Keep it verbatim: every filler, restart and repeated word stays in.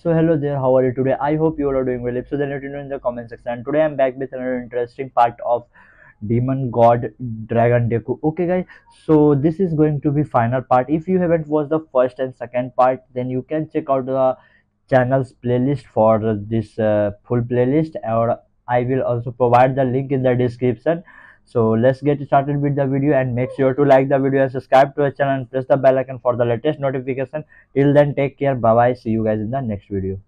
So hello there, how are you today? I hope you all are doing well. If so, then let me know in the comment section. And today I am back with another interesting part of Demon God Dragon Deku. Okay guys, so this is going to be final part. If you haven't watched the first and second part, then you can check out the channel's playlist for this uh, full playlist, or I will also provide the link in the description. So let's get started with the video, and make sure to like the video and subscribe to our channel and press the bell icon for the latest notification. Till then, take care, bye bye, see you guys in the next video.